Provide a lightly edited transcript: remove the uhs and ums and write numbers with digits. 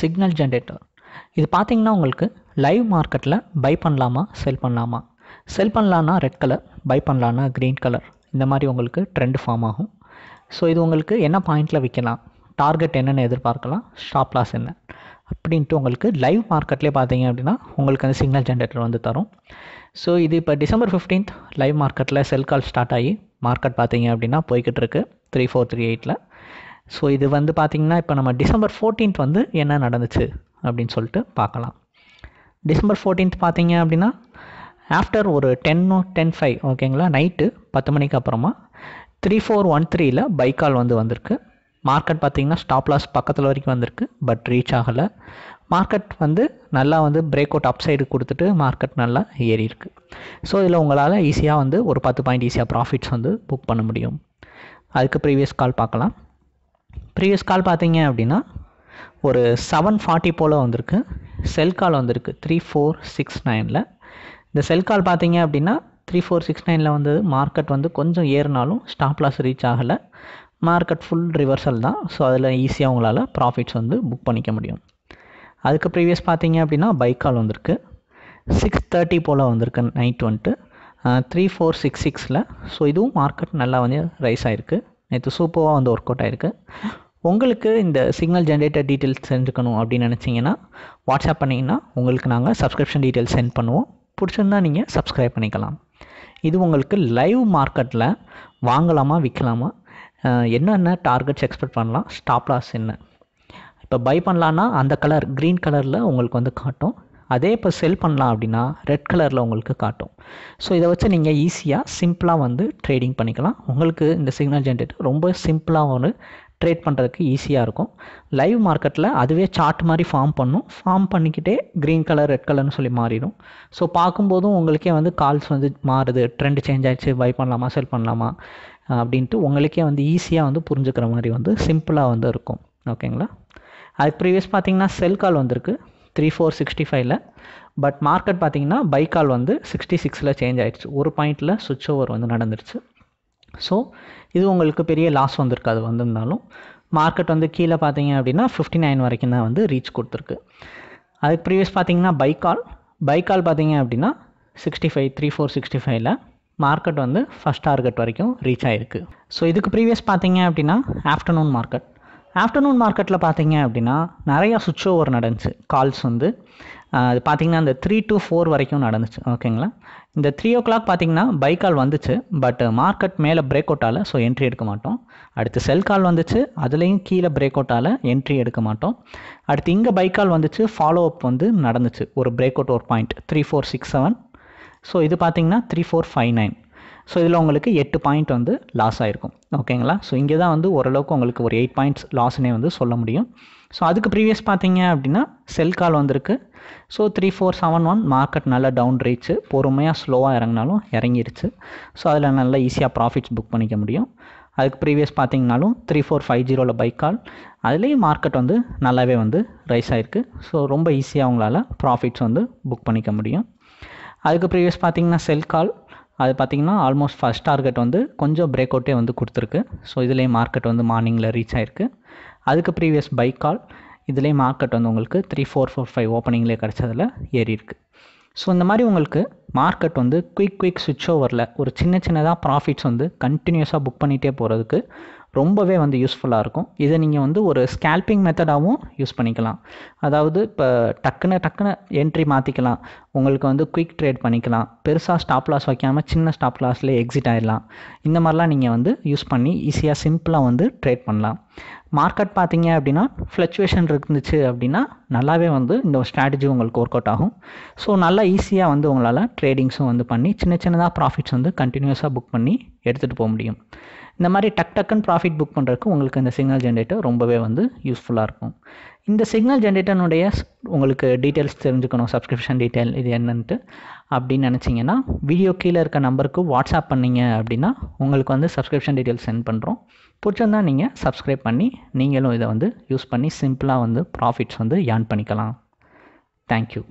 Signal generator. இது பார்த்தீங்கன்னா உங்களுக்கு லைவ் மார்க்கெட்டில் பை பண்ணலாமா செல் பண்ணலாமா, செல் பண்ணலான்னா ரெட் கலர், பை பண்ணலான்னா க்ரீன் கலர், இந்த மாதிரி உங்களுக்கு ட்ரெண்ட் ஃபார்ம் ஆகும். ஸோ இது உங்களுக்கு என்ன பாயிண்டில் விற்கலாம், டார்கெட் என்னென்னு எதிர்பார்க்கலாம், ஸ்டாப் லாஸ் என்ன அப்படின்ட்டு உங்களுக்கு லைவ் மார்க்கெட்லேயே பார்த்தீங்க அப்படின்னா உங்களுக்கு அந்த சிக்னல் ஜென்ரேட்டர் வந்து தரும். ஸோ இது இப்போ December 15 லைவ் மார்க்கெட்டில் செல் கால் ஸ்டார்ட் ஆகி மார்க்கெட் பார்த்தீங்க அப்படின்னா போய்கிட்டு இருக்கு 3438. ஸோ இது வந்து பார்த்திங்கன்னா இப்போ நம்ம December 14 வந்து என்ன நடந்துச்சு அப்படின்னு சொல்லிட்டு பார்க்கலாம். December 14 பார்த்தீங்க அப்படின்னா ஆஃப்டர் ஒரு 10:05 ஓகேங்களா, நைட்டு 10 மணிக்கு அப்புறமா 3413ல் பைக்கால் வந்து வந்திருக்கு. மார்க்கெட் பார்த்திங்கன்னா ஸ்டாப் லாஸ் பக்கத்தில் வரைக்கும் வந்திருக்கு, பட் ரீச் ஆகலை. மார்க்கெட் வந்து நல்லா வந்து பிரேக் அவுட் அப் சைடு கொடுத்துட்டு மார்க்கெட் நல்லா ஏறி இருக்குது. ஸோ இதில் உங்களால் ஈஸியாக வந்து ஒரு 10 பாயிண்ட் ஈஸியாக ப்ராஃபிட்ஸ் வந்து புக் பண்ண முடியும். அதுக்கு ப்ரீவியஸ் கால் பார்க்கலாம். ப்ரீவியஸ் கால் பார்த்தீங்க அப்படின்னா ஒரு 7:40 போல் வந்திருக்கு, செல் கால் வந்திருக்கு 3469ல். இந்த செல் கால் பார்த்தீங்க அப்படின்னா 3469ல் வந்து மார்க்கெட் வந்து கொஞ்சம் ஏறினாலும் ஸ்டாப் லாஸ் ரீச் ஆகலை, மார்க்கெட் ஃபுல் ரிவர்சல் தான். ஸோ அதில் ஈஸியாக உங்களால் ப்ராஃபிட்ஸ் வந்து புக் பண்ணிக்க முடியும். அதுக்கு ப்ரீவியஸ் பார்த்தீங்க அப்படின்னா பை கால் வந்திருக்கு 6:30 போல் வந்திருக்கு நைட் வந்துட்டு 3466ல். ஸோ இதுவும் மார்க்கெட் நல்லா வந்து ரைஸ் ஆகிருக்கு, நேற்று சூப்பராக வந்து ஒர்க் அவுட் ஆகிருக்கு. உங்களுக்கு இந்த சிக்னல் ஜென்ரேட்டர் டீட்டெயில்ஸ் தெரிஞ்சுக்கணும் அப்படின்னு நினச்சிங்கன்னா வாட்ஸ்அப் பண்ணிங்கன்னா உங்களுக்கு நாங்கள் சப்ஸ்கிரிப்ஷன் டீட்டெயில்ஸ் சென்ட் பண்ணுவோம். பிடிச்சிருந்தா நீங்கள் சப்ஸ்கிரைப் பண்ணிக்கலாம். இது உங்களுக்கு லைவ் மார்க்கெட்டில் வாங்கலாமா விற்கலாமா, என்னென்ன டார்கெட்ஸ் எக்ஸ்பெக்ட் பண்ணலாம், ஸ்டாப் லாஸ் என்ன, இப்போ பை பண்ணலான்னா அந்த கலர் க்ரீன் கலரில் உங்களுக்கு வந்து காட்டும், அதே இப்போ செல் பண்ணலாம் அப்படின்னா ரெட் கலரில் உங்களுக்கு காட்டும். ஸோ இதை வச்சு நீங்கள் ஈஸியாக சிம்பிளாக வந்து ட்ரேடிங் பண்ணிக்கலாம். உங்களுக்கு இந்த சிக்னல் ஜென்ரேட்டர் ரொம்ப சிம்பிளாக ஒரு ட்ரேட் பண்ணுறதுக்கு ஈஸியாக இருக்கும். லைவ் மார்க்கெட்டில் அதுவே சார்ட் மாதிரி ஃபார்ம் பண்ணும், ஃபார்ம் பண்ணிக்கிட்டே க்ரீன் கலர் ரெட் கலர்னு சொல்லி மாறிடும். ஸோ பார்க்கும்போதும் உங்களுக்கே வந்து கால்ஸ் வந்து மாறுது, ட்ரெண்ட் சேஞ்ச் ஆகிடுச்சு, பை பண்ணலாமா செல் பண்ணலாமா அப்படின்ட்டு உங்களுக்கே வந்து ஈஸியாக வந்து புரிஞ்சுக்கிற மாதிரி வந்து சிம்பிளாக வந்து இருக்கும் ஓகேங்களா. அதுக்கு ப்ரீவியஸ் பார்த்தீங்கன்னா செல் கால் வந்திருக்கு 3465ல், பட் மார்க்கெட் பார்த்தீங்கன்னா பை கால் வந்து 66ல் சேஞ்ச் ஆகிடுச்சு, ஒரு பாயிண்டில் சுவிட்ச் ஓவர் வந்து நடந்துருச்சு. ஸோ இது உங்களுக்கு பெரிய லாஸ் வந்திருக்காது, வந்திருந்தாலும் மார்க்கெட் வந்து கீழே பார்த்தீங்க அப்படின்னா 59 வரைக்கும் தான் வந்து ரீச் கொடுத்துருக்கு. அதுக்கு ப்ரீவியஸ் பார்த்தீங்கன்னா பை கால் பார்த்தீங்க அப்படின்னா 3465ல் மார்க்கெட் வந்து ஃபஸ்ட் டார்கெட் வரைக்கும் ரீச் ஆகிருக்கு. ஸோ இதுக்கு ப்ரீவியஸ் பார்த்தீங்க அப்படின்னா ஆஃப்டர்நூன் மார்க்கெட்டில் பார்த்தீங்க அப்படின்னா நிறையா சுவிட்ச் ஓவர் நடந்துச்சு, கால்ஸ் வந்து அது பார்த்திங்கன்னா அந்த 3 to 4 வரைக்கும் நடந்துச்சு ஓகேங்களா. இந்த 3 o'clock பார்த்திங்கன்னா பை கால் வந்துச்சு, பட் மார்க்கெட் மேலே பிரேக் அவுட் ஆகலை, ஸோ என்ட்ரி எடுக்க மாட்டோம். அடுத்து செல் கால் வந்துச்சு, அதுலேயும் கீழே பிரேக் அவுட் ஆகலை, என்ட்ரி எடுக்க மாட்டோம். அடுத்து இங்கே பை கால் வந்துச்சு, ஃபாலோ அப் வந்து நடந்துச்சு, ஒரு பிரேக் அவுட் ஒரு பாயிண்ட் 3467. ஸோ இது பார்த்திங்கன்னா 3459. ஸோ இதில் உங்களுக்கு 8 பாயிண்ட் வந்து லாஸ் ஆகிருக்கும் ஓகேங்களா. ஸோ இங்கே தான் வந்து ஓரளவுக்கு உங்களுக்கு ஒரு 8 பாயிண்ட்ஸ் லாஸ்னே வந்து சொல்ல முடியும். ஸோ அதுக்கு ப்ரீவியஸ் பார்த்தீங்க அப்படின்னா செல் கால் வந்திருக்கு. ஸோ 3471 மார்க்கெட் நல்லா டவுன் ரீச்சு, பொறுமையாக ஸ்லோவாக இறங்கினாலும் இறங்கிருச்சு. ஸோ அதில் நல்லா ஈஸியாக ப்ராஃபிட்ஸ் புக் பண்ணிக்க முடியும். அதுக்கு ப்ரீவியஸ் பார்த்தீங்கன்னாலும் 3450ல் பை கால், அதுலேயும் மார்க்கெட் வந்து நல்லாவே வந்து ரைஸ் ஆகிருக்கு. ஸோ ரொம்ப ஈஸியாக உங்களால் ப்ராஃபிட்ஸ் வந்து புக் பண்ணிக்க முடியும். அதுக்கு ப்ரீவியஸ் பார்த்தீங்கன்னா செல் கால், அது பார்த்திங்கன்னா ஆல்மோஸ்ட் ஃபஸ்ட் டார்கெட் வந்து கொஞ்சம் பிரேக் அவுட்டே வந்து கொடுத்துருக்கு. ஸோ இதிலே மார்க்கெட் வந்து மார்னிங்கில் ரீச் ஆகிருக்கு. அதுக்கு ப்ரீவியஸ் பை கால், இதிலே மார்க்கெட் வந்து உங்களுக்கு 3445 ஓப்பனிங்லேயே கிடச்சதில் ஏறி இருக்குது. ஸோ இந்த மாதிரி உங்களுக்கு மார்க்கெட் வந்து குயிக் சுவிட்ச் ஓவரில் ஒரு சின்னதாக ப்ராஃபிட்ஸ் வந்து கண்டினியூஸாக புக் பண்ணிகிட்டே போகிறதுக்கு ரொம்பவே வந்து யூஸ்ஃபுல்லாக இருக்கும். இதை நீங்கள் வந்து ஒரு ஸ்கேல்பிங் மெத்தடாகவும் யூஸ் பண்ணிக்கலாம். அதாவது இப்போ டக்குன்னு என்ட்ரி மாற்றிக்கலாம், உங்களுக்கு வந்து குயிக் ட்ரேட் பண்ணிக்கலாம், பெருசாக ஸ்டாப் லாஸ் வைக்காமல் சின்ன ஸ்டாப் லாஸ்லேயே எக்ஸிட் ஆகிடலாம். இந்த மாதிரிலாம் நீங்கள் வந்து யூஸ் பண்ணி ஈஸியாக சிம்பிளாக வந்து ட்ரேட் பண்ணலாம். மார்க்கெட் பார்த்தீங்க அப்படின்னா ஃப்ளக்சுவேஷன் இருந்துச்சு அப்படின்னா நல்லாவே வந்து இந்த ஸ்ட்ராட்டஜி உங்களுக்கு ஒர்க் அவுட் ஆகும். ஸோ நல்லா ஈஸியாக வந்து உங்களால் ட்ரேடிங்ஸும் வந்து பண்ணி சின்னதாக ப்ராஃபிட்ஸ் வந்து கண்டினியூஸாக புக் பண்ணி எடுத்துகிட்டு போக முடியும். இந்த மாதிரி டக்குன்னு ப்ராஃபிட் புக் பண்ணுறதுக்கு உங்களுக்கு இந்த சிக்னல் ஜென்ரேட்டர் ரொம்பவே வந்து யூஸ்ஃபுல்லாக இருக்கும். இந்த சிக்னல் ஜென்ரேட்டனுடைய உங்களுக்கு டீட்டெயில்ஸ் தெரிஞ்சுக்கணும், சப்ஸ்கிரிப்ஷன் டீட்டெயில் இது என்னன்ட்டு அப்படின்னு நினச்சிங்கன்னா வீடியோ கீழே இருக்க நம்பருக்கு வாட்ஸ்அப் பண்ணிங்க அப்படின்னா உங்களுக்கு வந்து சப்ஸ்கிரிப்ஷன் டீட்டெயில்ஸ் சென்ட் பண்ணுறோம். பிடிச்சிருந்தா நீங்கள் சப்ஸ்கிரைப் பண்ணி நீங்களும் இதை வந்து யூஸ் பண்ணி சிம்பிளாக வந்து ப்ராஃபிட்ஸ் வந்து ஏர்ன் பண்ணிக்கலாம். தேங்க்யூ.